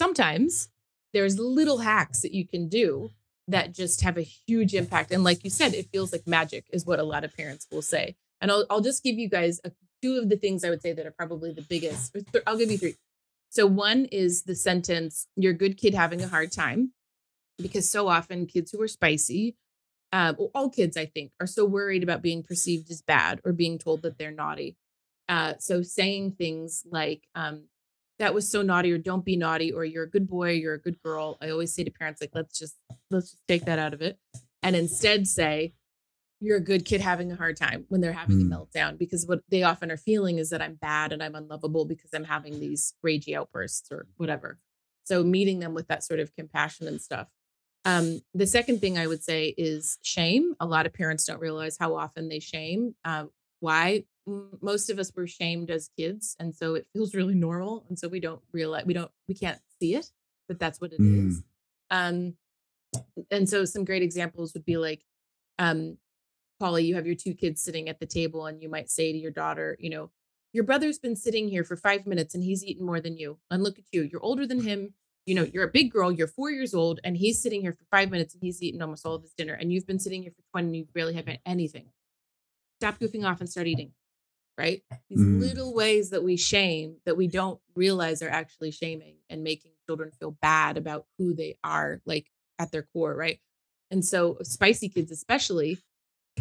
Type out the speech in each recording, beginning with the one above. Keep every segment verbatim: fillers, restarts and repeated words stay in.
sometimes there's little hacks that you can do that just have a huge impact. And like you said, it feels like magic is what a lot of parents will say. And I'll, I'll just give you guys a, two of the things I would say that are probably the biggest. Or th- I'll give you three. So one is the sentence, "You're a good kid having a hard time," because so often kids who are spicy, uh, well, all kids, I think, are so worried about being perceived as bad or being told that they're naughty. Uh, so saying things like, um, that was so naughty, or don't be naughty, or you're a good boy, you're a good girl. I always say to parents, like, let's just, let's just take that out of it. And instead say, you're a good kid having a hard time, when they're having mm. a meltdown, because what they often are feeling is that I'm bad and I'm unlovable because I'm having these ragey outbursts or whatever. So meeting them with that sort of compassion and stuff. Um, the second thing I would say is shame. A lot of parents don't realize how often they shame. Um, why? Most of us were shamed as kids, and so it feels really normal, and so we don't realize, we don't, we can't see it, but that's what it mm. is. Um, and so some great examples would be like, um, Polly, you have your two kids sitting at the table, and you might say to your daughter, you know, your brother's been sitting here for five minutes and he's eaten more than you. And look at you, you're older than him. You know, you're a big girl, you're four years old, and he's sitting here for five minutes and he's eaten almost all of his dinner. And you've been sitting here for twenty and you barely have anything. Stop goofing off and start eating. Right? These mm. little ways that we shame that we don't realize are actually shaming and making children feel bad about who they are, like at their core. Right. And so spicy kids, especially,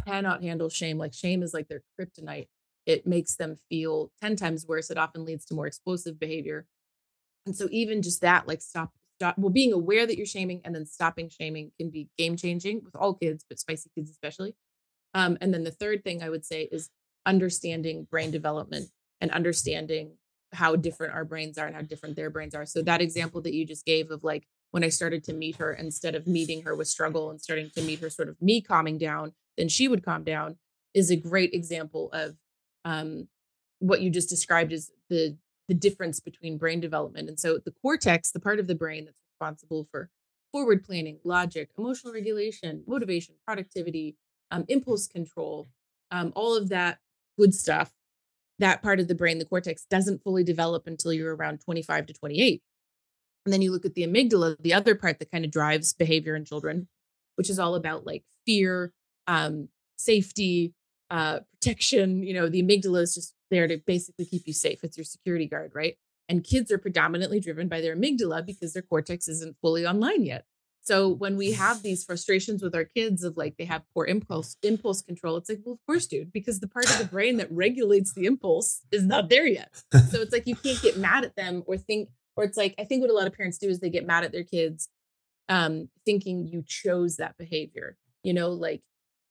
cannot handle shame. Like shame is like their kryptonite. It makes them feel ten times worse. It often leads to more explosive behavior. And so even just that, like stop, stop, well, being aware that you're shaming and then stopping shaming can be game changing with all kids, but spicy kids especially. Um, and then the third thing I would say is understanding brain development and understanding how different our brains are and how different their brains are. So that example that you just gave of like, when I started to meet her, instead of meeting her with struggle and starting to meet her sort of me calming down, then she would calm down, is a great example of um, what you just described as the, the difference between brain development. And so the cortex, the part of the brain that's responsible for forward planning, logic, emotional regulation, motivation, productivity, um, impulse control, um, all of that good stuff, that part of the brain, the cortex, doesn't fully develop until you're around twenty-five to twenty-eight. And then you look at the amygdala, the other part that kind of drives behavior in children, which is all about like fear, um, safety, uh, protection. You know, the amygdala is just there to basically keep you safe. It's your security guard, right? And kids are predominantly driven by their amygdala because their cortex isn't fully online yet. So when we have these frustrations with our kids of like, they have poor impulse, impulse control, it's like, well, of course, dude, because the part of the brain that regulates the impulse is not there yet. So it's like, you can't get mad at them or think, or it's like, I think what a lot of parents do is they get mad at their kids um, thinking you chose that behavior, you know, like,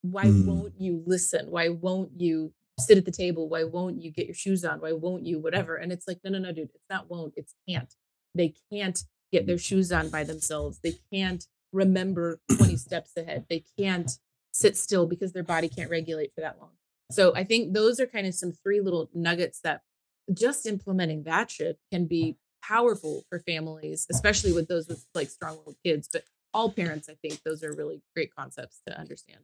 why mm. won't you listen? Why won't you sit at the table? Why won't you get your shoes on? Why won't you whatever? And it's like, no, no, no, dude, it's not won't, it's can't. They can't get their shoes on by themselves. They can't remember twenty steps ahead. They can't sit still because their body can't regulate for that long. So I think those are kind of some three little nuggets that just implementing that shit can be powerful for families, especially with those with like strong-willed kids, but all parents, I think those are really great concepts to understand.